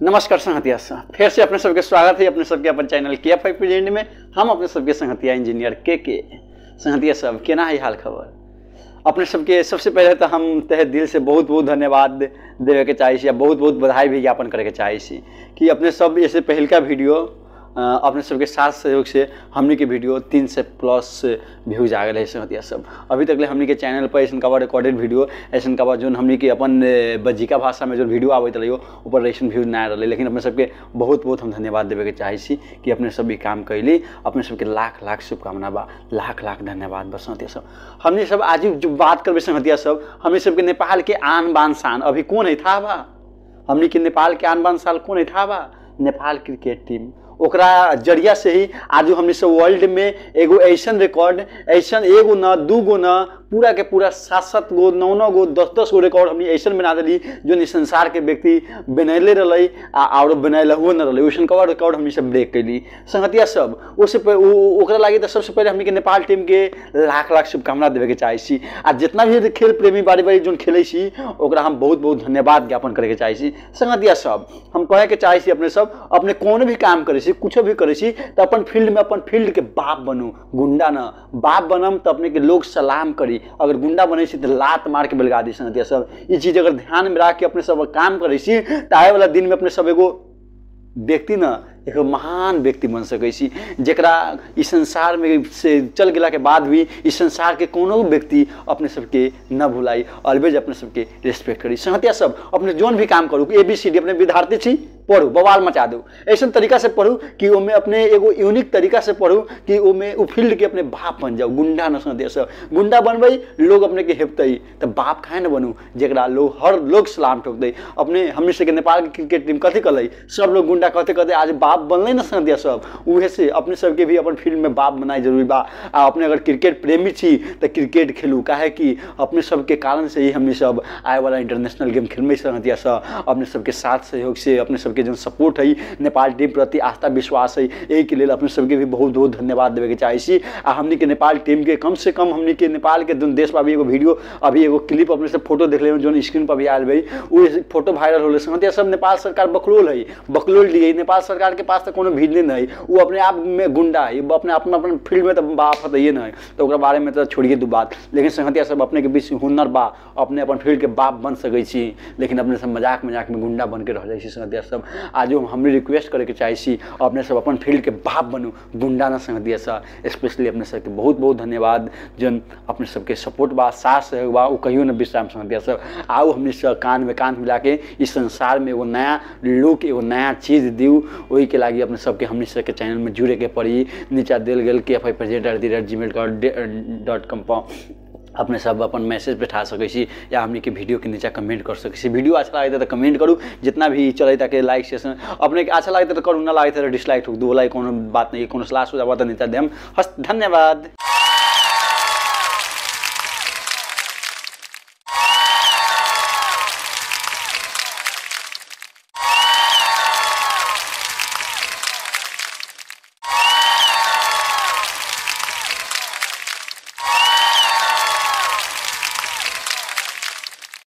नमस्कार संगतिया, फिर से अपने सबके स्वागत है अपने सबके अपन चैनल KFY प्रेजेंट में। हम अपने सबके संगतिया इंजीनियर के संगतिया सब केना है हाल खबर अपने सबके। सबसे पहले तो हम तहे दिल से बहुत बहुत धन्यवाद देवे के चाहिए या बहुत बहुत बधाई भी ज्ञापन करे के चाहिए कि अपने सब ऐसे पहल का वीडियो अपने सबके साथ सहयोग से हमने के वीडियो 300+ व्यूज आ गए है संगतिया सब। अभी तक ले हमने के चैनल पर ऐसा कवर रिकॉर्डेड वीडियो ऐसा कवर जो हमने के अपन बज्जिका भाषा में जो वीडियो आबत रही ऊपर ऐसा व्यूज ना रही, लेकिन अपने सबके बहुत बहुत हम धन्यवाद देवे के चाहिए कि अपने सब भी काम कैली। अपने सबके लाख लाख शुभकामना बा, लाख लाख धन्यवाद बा संगतिया सब। हमने सब आज जो बात करबे संगतिया सब हमने सबके नेपाल के आन बान शान अभी कौन है था बा, हमने के नेपाल के आन बान शान कौन है था बा, नेपाल क्रिकेट टीम। ओकरा जरिया से ही आज हमने सब वर्ल्ड में एगो ऐसा रिकॉर्ड ऐसा एगो न दूगो न पूरा के पूरा 7-7 गो 9-9 गो 10-10 गो रिकॉर्ड हमने ऐसा बना दिली जो संसार के व्यक्ति बनैले रही और बनैल हुए न रही। वैसा कवर रिकॉर्ड हमने सब ब्रेक कैली संगतिया सब। ओकरा लागी तो सबसे पहले हमने के नेपाल टीम के लाख लाख शुभकामना देवे के चाहिए। आ जितना भी खेल प्रेमी बारी बारी जो खेले ओकरा हम बहुत बहुत धन्यवाद ज्ञापन करे के चाहिए संगतिया सब। हम कहे के चाहिए अपने सब अपने कोनो भी काम करे कुछ भी करे तो अपन फील्ड में अपन फील्ड के बाप बनू, गुंडा न बाप बनम तो अपने के लोग सलाम करी, अगर गुंडा बने तो लात मार के बलगा दी संगतिया सब। ये चीज अगर ध्यान में रख के अपने सब काम करे तो आए वाला दिन में अपने सब एगो व्यक्ति न एक महान व्यक्ति बन सकै छी, जेकरा इस संसार में से चल गेला के बाद भी इस संसार के कोनो व्यक्ति अपने सबके न भुलाई, ऑलवेज अपने सबके रेस्पेक्ट करी संगतिया सब। अपने जोन भी काम करू ABCD अपने विद्यार्थी छी पढ़ू बवाल मचा दू ऐसा तरीका से पढ़ू कि ओमे अपने एगो यूनिक तरीका से पढ़ू कि ओमे उ फील्ड के अपने बाप बन जाऊ, गुंडा न संगतिया सब। गुंडा बनबई लोग अपने के हेपतई तो बाप खाए न बनू जेकरा लोग हर लोग सलाम ठोकतई। अपने हमनी सबके नेपाल क्रिकेट टीम कथी कलै सब लोग गुंडा कहते कहते आज बाप बनल न संगतिया सब। उहे से अपने सबके भी अपन फील्ड में बाप बनाए जरूरी बा। आ अपने अगर क्रिकेट प्रेमी छी तो क्रिकेट खेलू, काहे कि अपने सबके कारण से ही हमने सब आए वाला इंटरनेशनल गेम खेलमे संगतिया सब। अपने सबके साथ सहयोग से अपने सबके जो सपोर्ट है नेपाल टीम प्रति आस्था विश्वास है, यही के लिए अपने सबके भी बहुत बहुत धन्यवाद देवे के चाहिए। आ हमने के नेपाल टीम के कम से कम हमने के नेपाल के दोनों देश पर अभी एगो वीडियो अभी एगो क्लिप अपने से फोटो देख ले जो स्क्रीन पर भी आयल भाई वो फोटो वायरल होले संगतिया सब। नेपाल सरकार बकलोल है, बकलोल लिए नेपाल सरकार के पास तो कोनो भीड़ नहीं, वो अपने आप में गुंडा है, अपने आप में अपने फील्ड में तो बाप हत ये नहीं तो ओकरा बारे में तो छोड़िए दू बात। लेकिन संगतिया सब अपने के बीच हुनर बा, अपने अपन फील्ड के बाप बन सकै छी, लेकिन अपने सब मजाक मजाक में गुंडा बन के रह जाइ छी संगतिया सब। आज हमने रिक्वेस्ट करे के चाहै छी अपने सब अपन फील्ड के बाप बनू, गुंडा ना संगतिया सब। स्पेशली अपने सबके बहुत बहुत धन्यवाद जन अपने सबके सपोर्ट बा, साथ सहयोग बा, वो कहियो न विश्राम संगतिया सब। आओ हमने सब कान में कान मिला के इस संसार में एगो नया लुक एगो नया चीज दियू, वही के लागी अपने सबके हमने सबके चैनल में जुड़े के पड़ी। नीचा दिल गेल kfy@gmail.com पर अपने सब अपन मैसेज बैठा सकै छी या हमने के वीडियो के नीचा कमेंट कर सकै छी। वीडियो अच्छा लगे तो कमेंट करू, जितना भी चले ताकि लाइक शेयर अपने के अच्छा लगे तो करू, ना लगे तो डिसलाइक ठोक दू, वाला कोनो बात नहीं, कोनो सलाह सुझाव तो नीचा देम। हस्त धन्यवाद।